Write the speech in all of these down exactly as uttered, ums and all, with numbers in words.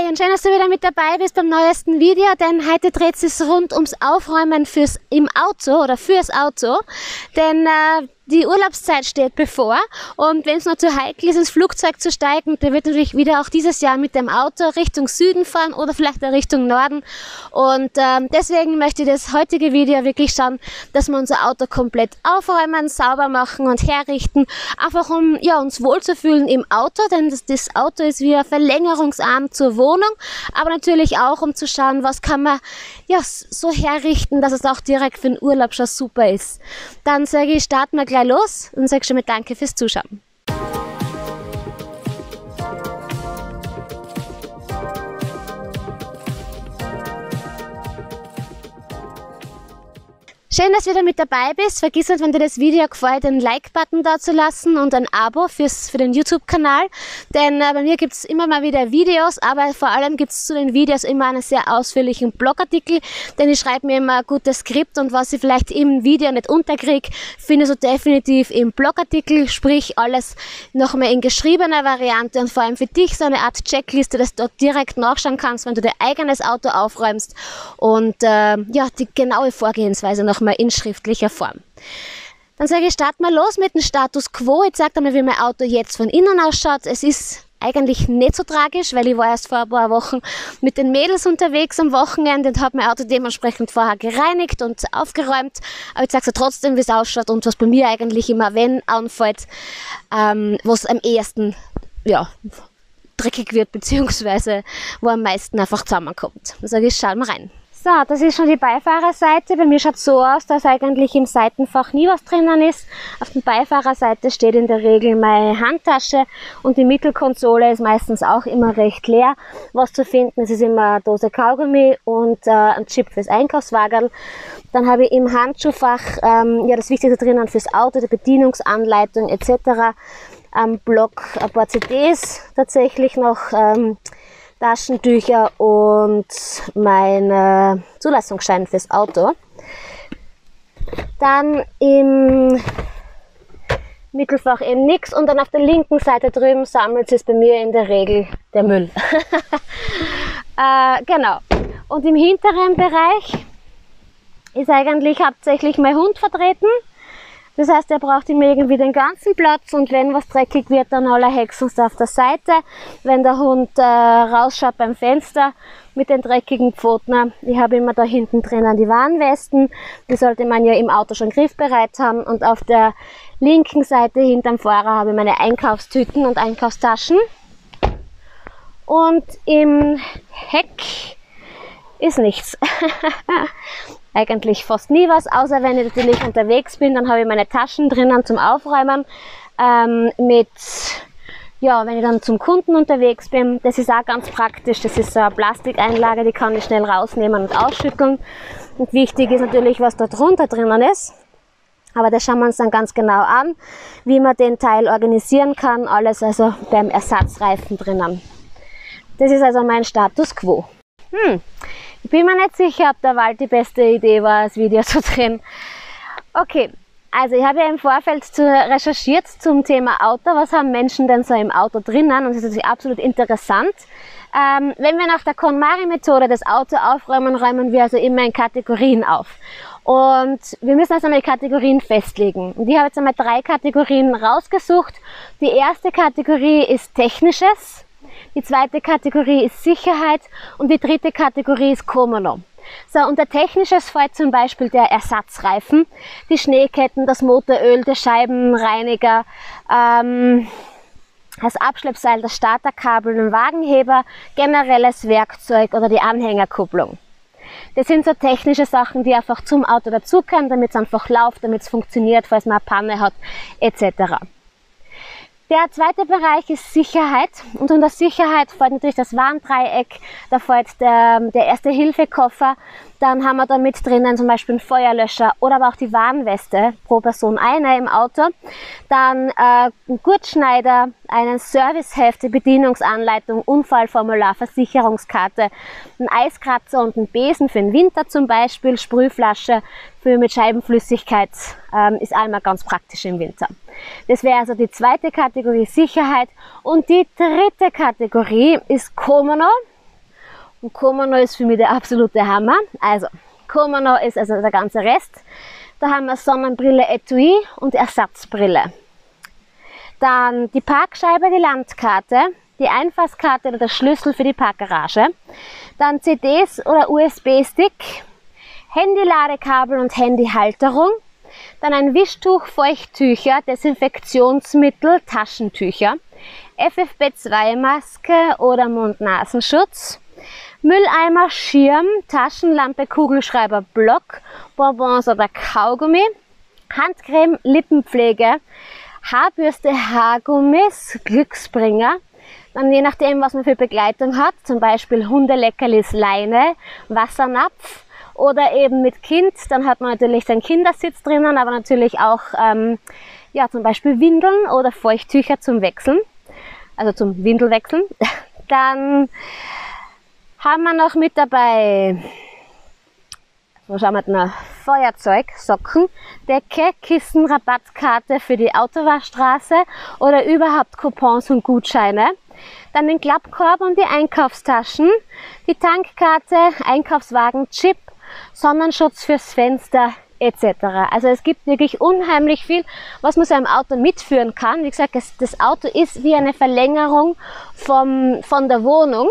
Hi und schön, dass du wieder mit dabei bist beim neuesten Video, denn heute dreht es sich rund ums Aufräumen fürs, im Auto oder fürs Auto, denn äh, die Urlaubszeit steht bevor und wenn es noch zu heikel ist, ins Flugzeug zu steigen, dann wird natürlich wieder auch dieses Jahr mit dem Auto Richtung Süden fahren oder vielleicht auch Richtung Norden. Und ähm, deswegen möchte ich das heutige Video wirklich schauen, dass wir unser Auto komplett aufräumen, sauber machen und herrichten, einfach um ja, uns wohlzufühlen im Auto, denn das, das Auto ist wie ein Verlängerungsarm zur Wohnung, aber natürlich auch, um zu schauen, was kann man ja, so herrichten, dass es auch direkt für den Urlaub schon super ist. Dann sage ich, starten wir gleich los und sag schon mal Danke fürs Zuschauen. Schön, dass du wieder mit dabei bist. Vergiss nicht, wenn dir das Video gefällt, den Like-Button da zu lassen und ein Abo fürs, für den YouTube-Kanal. Denn äh, bei mir gibt es immer mal wieder Videos, aber vor allem gibt es zu den Videos immer einen sehr ausführlichen Blogartikel, denn ich schreibe mir immer ein gutes Skript und was ich vielleicht im Video nicht unterkriege, findest du definitiv im Blogartikel, sprich alles nochmal in geschriebener Variante und vor allem für dich so eine Art Checkliste, dass du dort direkt nachschauen kannst, wenn du dein eigenes Auto aufräumst und äh, ja, die genaue Vorgehensweise nochmal in schriftlicher Form. Dann sage ich, starten wir los mit dem Status Quo. Ich zeige dir mal, wie mein Auto jetzt von innen ausschaut. Es ist eigentlich nicht so tragisch, weil ich war erst vor ein paar Wochen mit den Mädels unterwegs am Wochenende und habe mein Auto dementsprechend vorher gereinigt und aufgeräumt. Aber ich sage dir trotzdem, wie es ausschaut und was bei mir eigentlich immer, wenn anfällt, ähm, was am ehesten ja, dreckig wird, beziehungsweise wo am meisten einfach zusammenkommt. Dann sage ich, schauen wir rein. So, das ist schon die Beifahrerseite. Bei mir schaut es so aus, dass eigentlich im Seitenfach nie was drinnen ist. Auf der Beifahrerseite steht in der Regel meine Handtasche und die Mittelkonsole ist meistens auch immer recht leer. Was zu finden ist, ist immer eine Dose Kaugummi und äh, ein Chip fürs Einkaufswagen. Dann habe ich im Handschuhfach ähm, ja, das Wichtigste drinnen fürs Auto, die Bedienungsanleitung et cetera. Am Block ein paar C Ds tatsächlich noch. Ähm, Taschentücher und mein Zulassungsschein fürs Auto. Dann im Mittelfach eben nichts und dann auf der linken Seite drüben sammelt es bei mir in der Regel der Müll. äh, genau. Und im hinteren Bereich ist eigentlich hauptsächlich mein Hund vertreten. Das heißt, er braucht ihm irgendwie den ganzen Platz und wenn was dreckig wird, dann aller Hexens auf der Seite. Wenn der Hund äh, rausschaut beim Fenster mit den dreckigen Pfoten, ich habe immer da hinten drinnen die Warnwesten, die sollte man ja im Auto schon griffbereit haben. Und auf der linken Seite hinterm Fahrer habe ich meine Einkaufstüten und Einkaufstaschen. Und im Heck ist nichts. Eigentlich fast nie was, außer wenn ich natürlich unterwegs bin, dann habe ich meine Taschen drinnen zum Aufräumen. Ähm, mit, ja, wenn ich dann zum Kunden unterwegs bin, das ist auch ganz praktisch, das ist so eine Plastikeinlage, die kann ich schnell rausnehmen und ausschütteln. Und wichtig ist natürlich, was da drunter drinnen ist. Aber das schauen wir uns dann ganz genau an, wie man den Teil organisieren kann, alles also beim Ersatzreifen drinnen. Das ist also mein Status Quo. Hm. Ich bin mir nicht sicher, ob der Wald die beste Idee war, das Video zu drehen. Okay, also ich habe ja im Vorfeld zu, recherchiert zum Thema Auto. Was haben Menschen denn so im Auto drinnen? Und das ist natürlich absolut interessant. Ähm, wenn wir nach der KonMari-Methode das Auto aufräumen, räumen wir also immer in Kategorien auf. Und wir müssen also mal die Kategorien festlegen. Und ich habe jetzt einmal drei Kategorien rausgesucht. Die erste Kategorie ist Technisches. Die zweite Kategorie ist Sicherheit und die dritte Kategorie ist Komono. So, unter Technisches fällt zum Beispiel der Ersatzreifen, die Schneeketten, das Motoröl, der Scheibenreiniger, ähm, das Abschleppseil, das Starterkabel, den Wagenheber, generelles Werkzeug oder die Anhängerkupplung. Das sind so technische Sachen, die einfach zum Auto dazugehören, damit es einfach läuft, damit es funktioniert, falls man eine Panne hat, et cetera. Der zweite Bereich ist Sicherheit und unter Sicherheit fällt natürlich das Warndreieck, da fällt der, der Erste-Hilfe-Koffer, dann haben wir da mit drinnen zum Beispiel einen Feuerlöscher oder aber auch die Warnweste, pro Person eine im Auto, dann äh, einen Gurtschneider, einen Serviceheft, die Bedienungsanleitung, Unfallformular, Versicherungskarte, einen Eiskratzer und einen Besen für den Winter zum Beispiel, Sprühflasche für mit Scheibenflüssigkeit, ähm, ist einmal ganz praktisch im Winter. Das wäre also die zweite Kategorie Sicherheit und die dritte Kategorie ist Komono, Und KonMari ist für mich der absolute Hammer. Also, KonMari ist also der ganze Rest. Da haben wir Sonnenbrille, Etui und Ersatzbrille. Dann die Parkscheibe, die Landkarte, die Einfahrskarte oder der Schlüssel für die Parkgarage. Dann C Ds oder U S B-Stick, Handy-Ladekabel und Handyhalterung. Dann ein Wischtuch, Feuchttücher, Desinfektionsmittel, Taschentücher, F F P zwei Maske oder Mund-Nasenschutz. Mülleimer, Schirm, Taschenlampe, Kugelschreiber, Block, Bonbons oder Kaugummi, Handcreme, Lippenpflege, Haarbürste, Haargummis, Glücksbringer. Dann je nachdem, was man für Begleitung hat, zum Beispiel Hundeleckerlis, Leine, Wassernapf oder eben mit Kind. Dann hat man natürlich seinen Kindersitz drinnen, aber natürlich auch ähm, ja, zum Beispiel Windeln oder Feuchttücher zum Wechseln, also zum Windelwechseln. Dann haben wir noch mit dabei, was haben wir denn noch? Feuerzeug, Socken, Decke, Kissen, Rabattkarte für die Autowaschstraße oder überhaupt Coupons und Gutscheine. Dann den Klappkorb und die Einkaufstaschen, die Tankkarte, Einkaufswagen, Chip, Sonnenschutz fürs Fenster et cetera. Also es gibt wirklich unheimlich viel, was man so einem Auto mitführen kann. Wie gesagt, das Auto ist wie eine Verlängerung vom, von der Wohnung.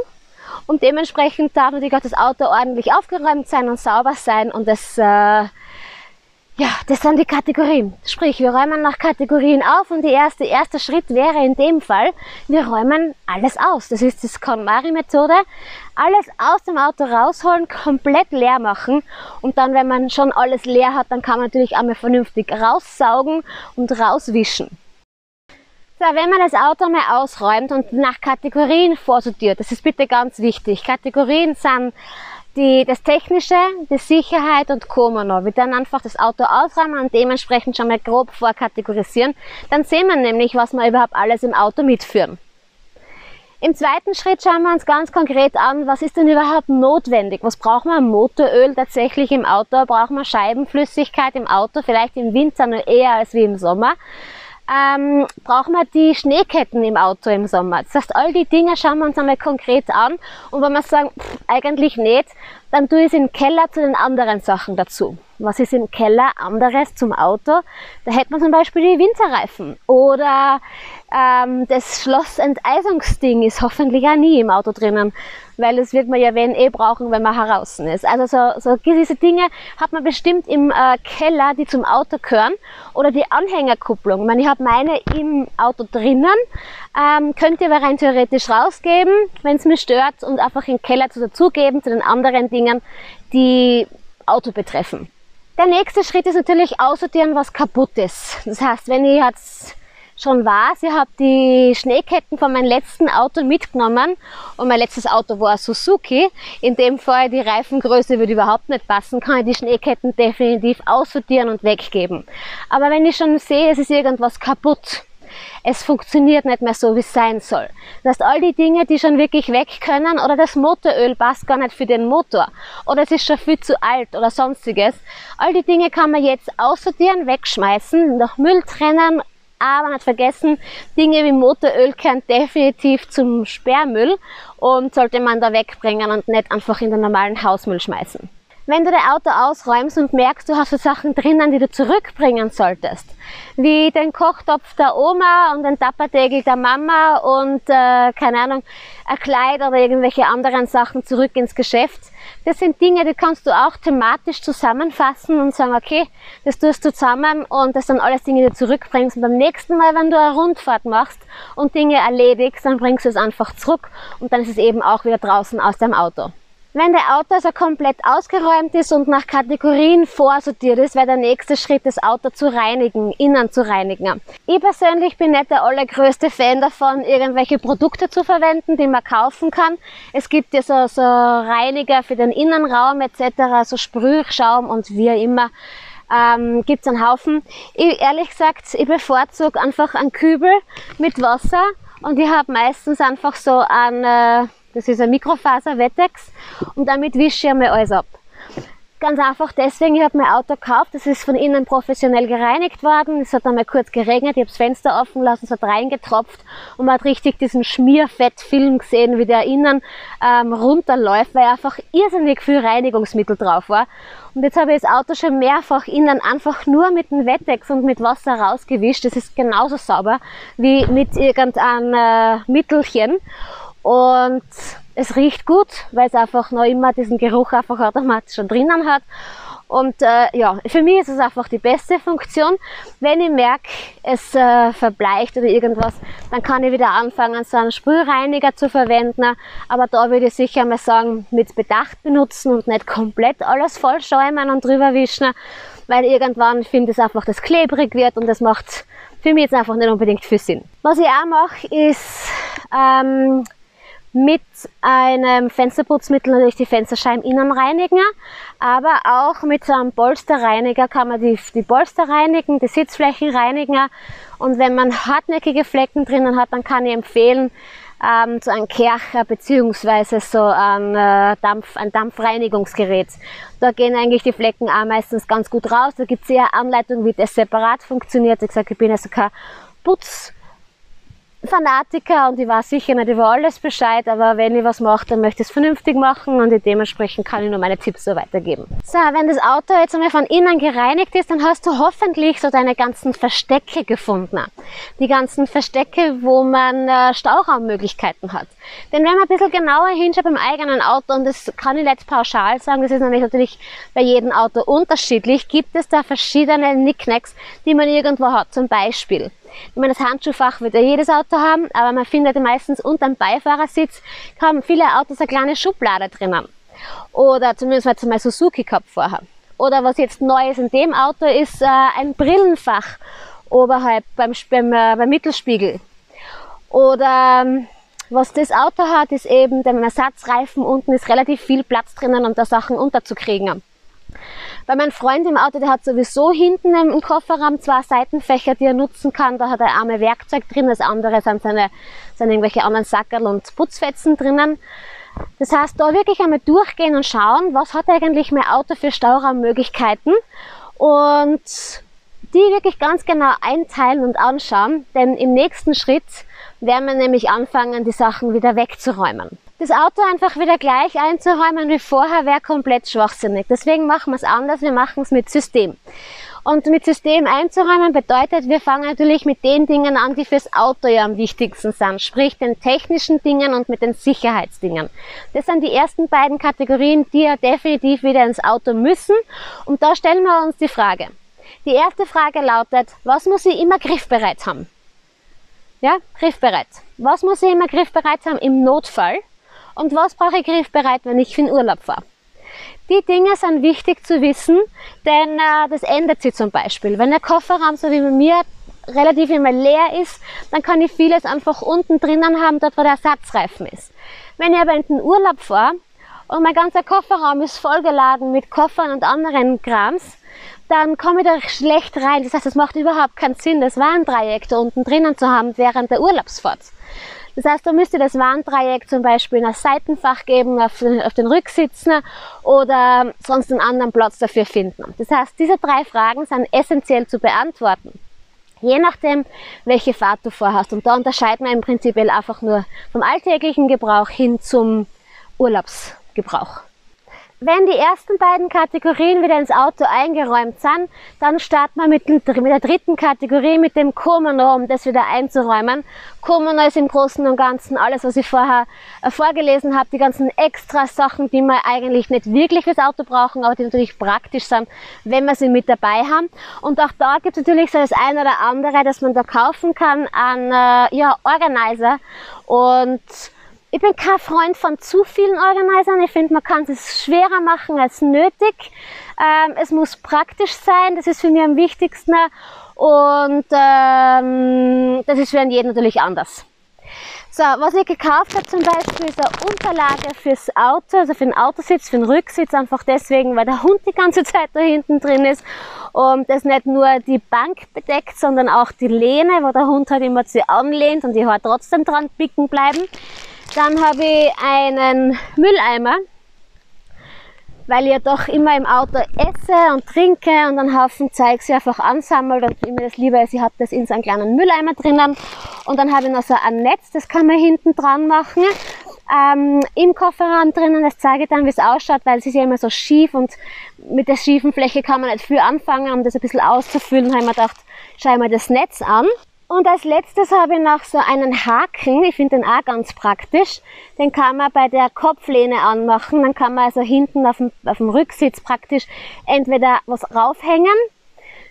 Und dementsprechend darf natürlich auch das Auto ordentlich aufgeräumt sein und sauber sein. Und das, äh, ja, das sind die Kategorien. Sprich, wir räumen nach Kategorien auf und der erste, erste Schritt wäre in dem Fall, wir räumen alles aus. Das ist die KonMari-Methode. Alles aus dem Auto rausholen, komplett leer machen. Und dann, wenn man schon alles leer hat, dann kann man natürlich einmal vernünftig raussaugen und rauswischen. So, wenn man das Auto mal ausräumt und nach Kategorien vorsortiert, das ist bitte ganz wichtig. Kategorien sind die, das Technische, die Sicherheit und KonMari. Wir dann einfach das Auto ausräumen und dementsprechend schon mal grob vorkategorisieren. Dann sehen wir nämlich, was wir überhaupt alles im Auto mitführen. Im zweiten Schritt schauen wir uns ganz konkret an, was ist denn überhaupt notwendig? Was braucht man? Motoröl tatsächlich im Auto? Braucht man Scheibenflüssigkeit im Auto? Vielleicht im Winter nur eher als wie im Sommer. Ähm, brauchen wir die Schneeketten im Auto im Sommer. Das heißt, all die Dinge schauen wir uns einmal konkret an und wenn wir sagen, pff, eigentlich nicht, dann tue ich es im Keller zu den anderen Sachen dazu. Was ist im Keller anderes zum Auto? Da hätte man zum Beispiel die Winterreifen oder ähm, das Schlossenteisungsding ist hoffentlich auch nie im Auto drinnen, weil das wird man ja wenn eh brauchen, wenn man heraus ist. Also so, so gewisse Dinge hat man bestimmt im äh, Keller, die zum Auto gehören oder die Anhängerkupplung. Ich meine, ich habe meine im Auto drinnen, ähm, könnt ihr aber rein theoretisch rausgeben, wenn es mich stört und einfach im Keller zu dazugeben zu den anderen Dingen, die Auto betreffen. Der nächste Schritt ist natürlich aussortieren, was kaputt ist. Das heißt, wenn ihr jetzt schon weiß, ich habe die Schneeketten von meinem letzten Auto mitgenommen und mein letztes Auto war ein Suzuki, in dem Fall die Reifengröße würde überhaupt nicht passen, kann ich die Schneeketten definitiv aussortieren und weggeben. Aber wenn ich schon sehe, es ist irgendwas kaputt, es funktioniert nicht mehr so, wie es sein soll. Das heißt, all die Dinge, die schon wirklich weg können oder das Motoröl passt gar nicht für den Motor oder es ist schon viel zu alt oder sonstiges, all die Dinge kann man jetzt aussortieren, wegschmeißen, nach Müll trennen, aber nicht vergessen, Dinge wie Motoröl gehören definitiv zum Sperrmüll und sollte man da wegbringen und nicht einfach in den normalen Hausmüll schmeißen. Wenn du dein Auto ausräumst und merkst, du hast so Sachen drinnen, die du zurückbringen solltest, wie den Kochtopf der Oma und den Tapperdeckel der Mama und, äh, keine Ahnung, ein Kleid oder irgendwelche anderen Sachen zurück ins Geschäft, das sind Dinge, die kannst du auch thematisch zusammenfassen und sagen, okay, das tust du zusammen und das sind alles Dinge, die du zurückbringst. Und beim nächsten Mal, wenn du eine Rundfahrt machst und Dinge erledigst, dann bringst du es einfach zurück und dann ist es eben auch wieder draußen aus deinem Auto. Wenn der Auto also komplett ausgeräumt ist und nach Kategorien vorsortiert ist, wäre der nächste Schritt, das Auto zu reinigen, innen zu reinigen. Ich persönlich bin nicht der allergrößte Fan davon, irgendwelche Produkte zu verwenden, die man kaufen kann. Es gibt ja so, so Reiniger für den Innenraum et cetera, so Sprühschaum und wie immer. Ähm, gibt es einen Haufen. Ich, ehrlich gesagt, ich bevorzuge einfach einen Kübel mit Wasser und ich habe meistens einfach so einen... Das ist ein Mikrofaser-Wettex und damit wische ich einmal alles ab. Ganz einfach deswegen, ich habe mein Auto gekauft, es ist von innen professionell gereinigt worden, es hat einmal kurz geregnet, ich habe das Fenster offen lassen, es hat reingetropft und man hat richtig diesen Schmierfettfilm gesehen, wie der innen ähm, runterläuft, weil einfach irrsinnig viel Reinigungsmittel drauf war. Und jetzt habe ich das Auto schon mehrfach innen einfach nur mit dem Wettex und mit Wasser rausgewischt, das ist genauso sauber wie mit irgendeinem äh, Mittelchen. Und es riecht gut, weil es einfach noch immer diesen Geruch einfach automatisch schon drinnen hat. Und äh, ja, für mich ist es einfach die beste Funktion. Wenn ich merke, es äh, verbleicht oder irgendwas, dann kann ich wieder anfangen, so einen Sprühreiniger zu verwenden. Aber da würde ich sicher mal sagen, mit Bedacht benutzen und nicht komplett alles vollschäumen und drüber wischen, weil irgendwann finde ich es einfach, dass es klebrig wird und das macht für mich jetzt einfach nicht unbedingt viel Sinn. Was ich auch mache, ist ähm, mit einem Fensterputzmittel natürlich die Fensterscheiben innen reinigen, aber auch mit so einem Polsterreiniger kann man die, die Polster reinigen, die Sitzflächen reinigen, und wenn man hartnäckige Flecken drinnen hat, dann kann ich empfehlen, ähm, so einen Kercher bzw. so ein, äh, Dampf, ein Dampfreinigungsgerät. Da gehen eigentlich die Flecken auch meistens ganz gut raus, da gibt es eher Anleitung, wie das separat funktioniert. Ich sag, ich bin also kein Putz Fanatiker und ich weiß sicher nicht über alles Bescheid, aber wenn ich was mache, dann möchte ich es vernünftig machen und dementsprechend kann ich nur meine Tipps so weitergeben. So, wenn das Auto jetzt einmal von innen gereinigt ist, dann hast du hoffentlich so deine ganzen Verstecke gefunden. Die ganzen Verstecke, wo man äh, Stauraummöglichkeiten hat. Denn wenn man ein bisschen genauer hinschaut beim eigenen Auto, und das kann ich jetzt pauschal sagen, das ist nämlich natürlich bei jedem Auto unterschiedlich, gibt es da verschiedene Knickknacks, die man irgendwo hat, zum Beispiel. Ich meine, das Handschuhfach wird ja jedes Auto haben, aber man findet meistens unter dem Beifahrersitz, haben viele Autos eine kleine Schublade drinnen. Oder zumindest mal zum Suzuki gehabt vorher. Oder was jetzt Neues in dem Auto ist, äh, ein Brillenfach oberhalb beim, beim, äh, beim Mittelspiegel. Oder ähm, was das Auto hat, ist eben, beim Ersatzreifen unten ist relativ viel Platz drinnen, um da Sachen unterzukriegen. Bei meinem Freund im Auto, der hat sowieso hinten im Kofferraum zwei Seitenfächer, die er nutzen kann. Da hat er einmal Werkzeug drin, das andere sind, seine, sind irgendwelche anderen Sackerl und Putzfetzen drinnen. Das heißt, da wirklich einmal durchgehen und schauen, was hat eigentlich mein Auto für Stauraummöglichkeiten, und die wirklich ganz genau einteilen und anschauen, denn im nächsten Schritt werden wir nämlich anfangen, die Sachen wieder wegzuräumen. Das Auto einfach wieder gleich einzuräumen wie vorher wäre komplett schwachsinnig. Deswegen machen wir es anders, wir machen es mit System. Und mit System einzuräumen bedeutet, wir fangen natürlich mit den Dingen an, die fürs Auto ja am wichtigsten sind, sprich den technischen Dingen und mit den Sicherheitsdingen. Das sind die ersten beiden Kategorien, die ja definitiv wieder ins Auto müssen, und da stellen wir uns die Frage. Die erste Frage lautet, was muss ich immer griffbereit haben? Ja, griffbereit. Was muss ich immer griffbereit haben im Notfall? Und was brauche ich griffbereit, wenn ich in Urlaub fahre? Die Dinge sind wichtig zu wissen, denn äh, das ändert sich zum Beispiel. Wenn der Kofferraum, so wie bei mir, relativ immer leer ist, dann kann ich vieles einfach unten drinnen haben, dort wo der Ersatzreifen ist. Wenn ich aber in den Urlaub fahre und mein ganzer Kofferraum ist vollgeladen mit Koffern und anderen Krams, dann komme ich da schlecht rein. Das heißt, es macht überhaupt keinen Sinn, das Warndreieck da unten drinnen zu haben während der Urlaubsfahrt. Das heißt, da müsst ihr das Warndreieck zum Beispiel in ein Seitenfach geben, auf den, auf den Rücksitz oder sonst einen anderen Platz dafür finden. Das heißt, diese drei Fragen sind essentiell zu beantworten, je nachdem, welche Fahrt du vorhast. Und da unterscheiden wir im Prinzip einfach nur vom alltäglichen Gebrauch hin zum Urlaubsgebrauch. Wenn die ersten beiden Kategorien wieder ins Auto eingeräumt sind, dann starten wir mit, mit der dritten Kategorie, mit dem KonMari, um das wieder einzuräumen. KonMari ist im Großen und Ganzen alles, was ich vorher vorgelesen habe, die ganzen extra Sachen, die wir eigentlich nicht wirklich fürs Auto brauchen, aber die natürlich praktisch sind, wenn wir sie mit dabei haben. Und auch da gibt es natürlich so das eine oder andere, das man da kaufen kann an äh, ja, Organizer. Und ich bin kein Freund von zu vielen Organisern. Ich finde, man kann es schwerer machen als nötig. Ähm, es muss praktisch sein, das ist für mich am wichtigsten. Und ähm, das ist für jeden natürlich anders. So, was ich gekauft habe zum Beispiel, ist eine Unterlage fürs Auto, also für den Autositz, für den Rücksitz, einfach deswegen, weil der Hund die ganze Zeit da hinten drin ist und das nicht nur die Bank bedeckt, sondern auch die Lehne, wo der Hund halt immer zu anlehnt und die halt trotzdem dran picken bleiben. Dann habe ich einen Mülleimer, weil ich ja doch immer im Auto esse und trinke und einen Haufen Zeug sie einfach ansammelt und immer das Liebe ist, ich habe das in so einen kleinen Mülleimer drinnen und dann habe ich noch so ein Netz, das kann man hinten dran machen, ähm, im Kofferraum drinnen, das zeige ich dann, wie es ausschaut, weil es ist ja immer so schief und mit der schiefen Fläche kann man nicht viel anfangen, um das ein bisschen auszufüllen, habe ich mir gedacht, schau mal das Netz an. Und als letztes habe ich noch so einen Haken, ich finde den auch ganz praktisch, den kann man bei der Kopflehne anmachen, dann kann man also hinten auf dem, auf dem Rücksitz praktisch entweder was raufhängen,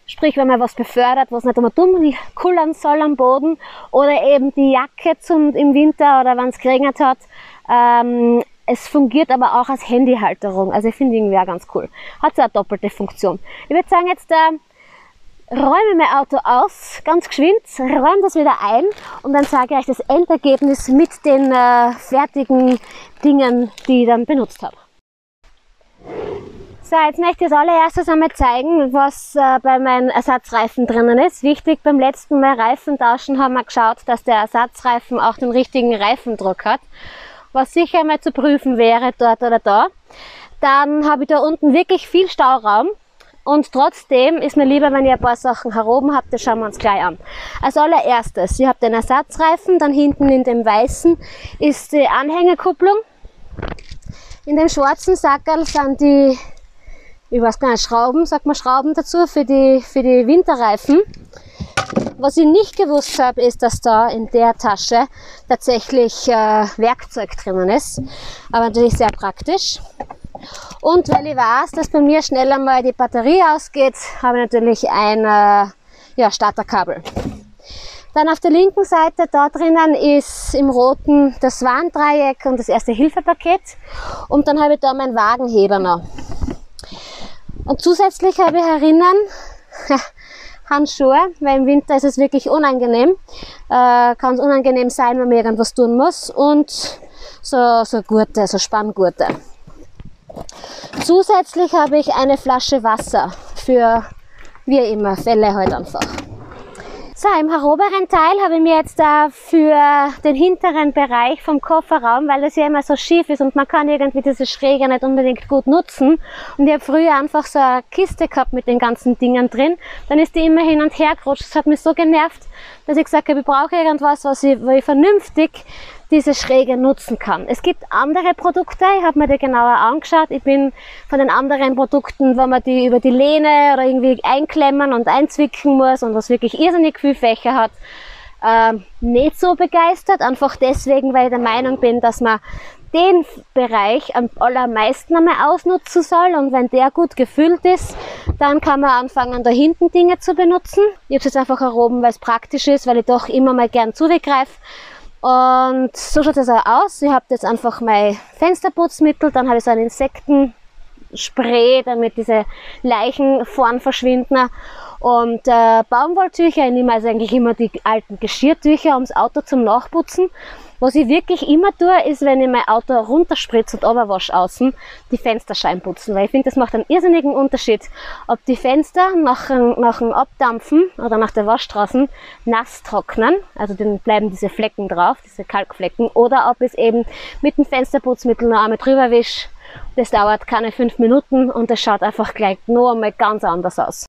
sprich wenn man was befördert, was nicht immer dumm kullern soll am Boden, oder eben die Jacke zum, im Winter oder wenn es geregnet hat. Ähm, Es fungiert aber auch als Handyhalterung, also ich finde irgendwie auch ganz cool. Hat so eine doppelte Funktion. Ich würde sagen, jetzt äh, räume mein Auto aus, ganz geschwind, räume das wieder ein und dann zeige ich euch das Endergebnis mit den äh, fertigen Dingen, die ich dann benutzt habe. So, jetzt möchte ich als allererstes einmal zeigen, was äh, bei meinen Ersatzreifen drinnen ist. Wichtig, beim letzten Mal Reifentauschen haben wir geschaut, dass der Ersatzreifen auch den richtigen Reifendruck hat, was sicher einmal zu prüfen wäre, dort oder da. Dann habe ich da unten wirklich viel Stauraum. Und trotzdem ist mir lieber, wenn ihr ein paar Sachen heroben habt, das schauen wir uns gleich an. Als allererstes, ihr habt den Ersatzreifen, dann hinten in dem weißen ist die Anhängerkupplung. In dem schwarzen Sackerl sind die, ich weiß gar nicht, Schrauben, sagt man Schrauben dazu, für die, für die Winterreifen. Was ich nicht gewusst habe, ist, dass da in der Tasche tatsächlich äh, Werkzeug drinnen ist. Aber natürlich sehr praktisch. Und weil ich weiß, dass bei mir schneller mal die Batterie ausgeht, habe ich natürlich ein äh, ja, Starterkabel. Dann auf der linken Seite, da drinnen ist im roten das Warndreieck und das Erste-Hilfe-Paket. Und dann habe ich da meinen Wagenheber noch. Und zusätzlich habe ich herinnen Handschuhe, weil im Winter ist es wirklich unangenehm. Äh, kann es unangenehm sein, wenn man irgendwas tun muss. Und so, so Gurte, so Spanngurte. Zusätzlich habe ich eine Flasche Wasser für, wie immer, Fälle halt einfach. So, im oberen Teil habe ich mir jetzt da für den hinteren Bereich vom Kofferraum, weil das ja immer so schief ist und man kann irgendwie diese Schräge nicht unbedingt gut nutzen. Und ich habe früher einfach so eine Kiste gehabt mit den ganzen Dingern drin. Dann ist die immer hin und her gerutscht. Das hat mich so genervt, dass ich gesagt habe, ich brauche irgendwas, was ich, wo ich vernünftig diese Schräge nutzen kann. Es gibt andere Produkte, ich habe mir die genauer angeschaut. Ich bin von den anderen Produkten, wo man die über die Lehne oder irgendwie einklemmen und einzwicken muss und was wirklich irrsinnig viel Fächer hat, äh, nicht so begeistert. Einfach deswegen, weil ich der Meinung bin, dass man den Bereich am allermeisten einmal ausnutzen soll und wenn der gut gefüllt ist, dann kann man anfangen, da hinten Dinge zu benutzen. Ich habe es jetzt einfach erhoben, weil es praktisch ist, weil ich doch immer mal gern zugreife. Und so schaut das auch aus. Ich habe jetzt einfach mein Fensterputzmittel, dann habe ich so ein Insektenspray, damit diese Leichen vorn verschwinden. Und äh, Baumwolltücher, ich nehme also eigentlich immer die alten Geschirrtücher ums Auto zum Nachputzen. Was ich wirklich immer tue, ist, wenn ich mein Auto runterspritze und Oberwasch außen, die Fensterscheiben putzen. Weil ich finde, das macht einen irrsinnigen Unterschied, ob die Fenster nach, nach dem Abdampfen oder nach der Waschstraße nass trocknen, also dann bleiben diese Flecken drauf, diese Kalkflecken, oder ob ich es eben mit dem Fensterputzmittel noch einmal drüber wische. Das dauert keine fünf Minuten und das schaut einfach gleich noch einmal ganz anders aus.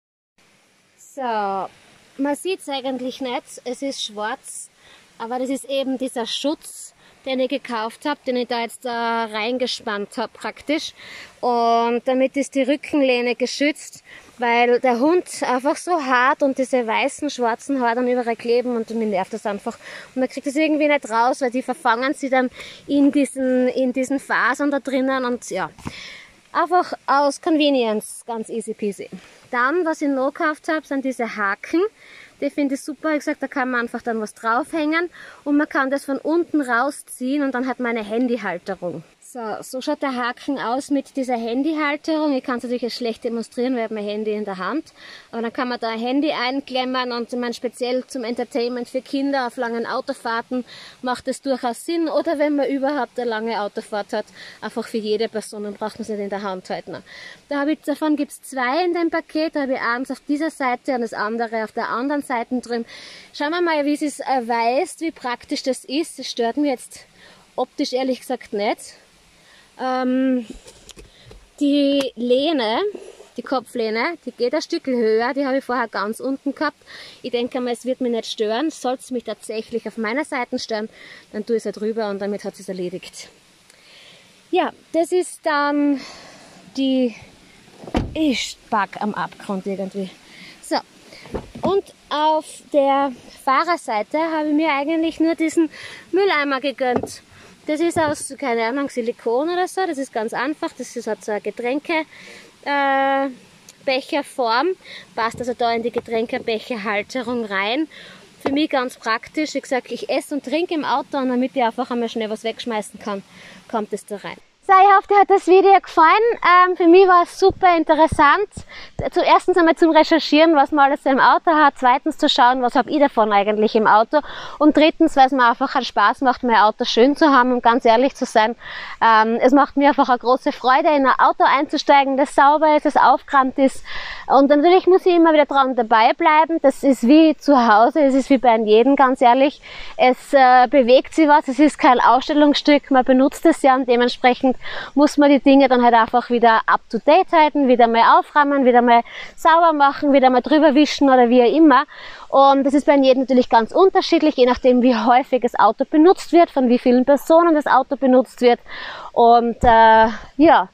So, man sieht es eigentlich nicht, es ist schwarz. Aber das ist eben dieser Schutz, den ich gekauft habe, den ich da jetzt da reingespannt habe praktisch. Und damit ist die Rückenlehne geschützt, weil der Hund einfach so hart und diese weißen, schwarzen Haare dann überall kleben und mir nervt das einfach. Und man kriegt das irgendwie nicht raus, weil die verfangen sie dann in diesen, in diesen Fasern da drinnen und ja. Einfach aus Convenience, ganz easy peasy. Dann, was ich noch gekauft habe, sind diese Haken. Die finde ich super, wie gesagt, da kann man einfach dann was draufhängen und man kann das von unten rausziehen und dann hat man eine Handyhalterung. So, so schaut der Haken aus mit dieser Handyhalterung. Ich kann es natürlich jetzt schlecht demonstrieren, weil ich habe mein Handy in der Hand. Aber dann kann man da ein Handy einklemmen und ich meine, speziell zum Entertainment für Kinder auf langen Autofahrten macht das durchaus Sinn. Oder wenn man überhaupt eine lange Autofahrt hat, einfach für jede Person, dann braucht man es nicht in der Hand halten. Da habe ich, davon gibt es zwei in dem Paket, da habe ich eins auf dieser Seite und das andere auf der anderen Seite. Drin. Schauen wir mal, wie es ist erweist, wie praktisch das ist. Das stört mich jetzt optisch ehrlich gesagt nicht. Ähm, die Lehne, die Kopflehne, die geht ein Stück höher, die habe ich vorher ganz unten gehabt. Ich denke mal, es wird mich nicht stören. Sollte es mich tatsächlich auf meiner Seite stören, dann tue ich es halt drüber und damit hat es erledigt. Ja, das ist dann die... Ich pack am Abgrund irgendwie. So, und auf der Fahrerseite habe ich mir eigentlich nur diesen Mülleimer gegönnt. Das ist aus, keine Ahnung, Silikon oder so, das ist ganz einfach, das ist, hat so eine Getränke... Äh, Becherform, passt also da in die Getränkebecherhalterung rein. Für mich ganz praktisch, wie gesagt, ich esse und trinke im Auto und damit ich einfach einmal schnell was wegschmeißen kann, kommt es da rein. So, ich hoffe, dir hat das Video gefallen. Ähm, für mich war es super interessant. Zuerst einmal zum Recherchieren, was man alles im Auto hat. Zweitens zu schauen, was habe ich davon eigentlich im Auto. Und drittens, weil es mir einfach einen Spaß macht, mein Auto schön zu haben und ganz ehrlich zu sein. Ähm, es macht mir einfach eine große Freude, in ein Auto einzusteigen, das sauber ist, das aufgeräumt ist. Und natürlich muss ich immer wieder dran dabei bleiben. Das ist wie zu Hause, es ist wie bei jedem, ganz ehrlich. Es äh, bewegt sich was, es ist kein Ausstellungsstück, man benutzt es ja und dementsprechend muss man die Dinge dann halt einfach wieder up to date halten, wieder mal aufräumen, wieder mal sauber machen, wieder mal drüber wischen oder wie auch immer. Und das ist bei jedem natürlich ganz unterschiedlich, je nachdem wie häufig das Auto benutzt wird, von wie vielen Personen das Auto benutzt wird. Und äh, ja,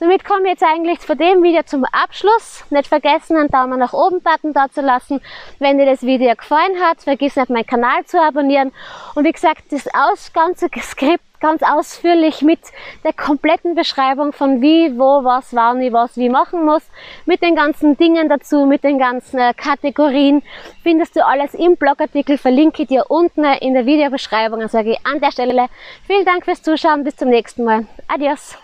somit kommen wir jetzt eigentlich von dem Video zum Abschluss. Nicht vergessen, einen Daumen nach oben Button da zu lassen, wenn dir das Video gefallen hat. Vergiss nicht, meinen Kanal zu abonnieren. Und wie gesagt, das ganze Skript ganz ausführlich mit der kompletten Beschreibung von wie, wo, was, wann ich was wie machen muss, mit den ganzen Dingen dazu, mit den ganzen äh, Kategorien, findest du alles im Blogartikel, verlinke ich dir unten in der Videobeschreibung. Dann sage ich an der Stelle vielen Dank fürs Zuschauen, bis zum nächsten Mal. Adios!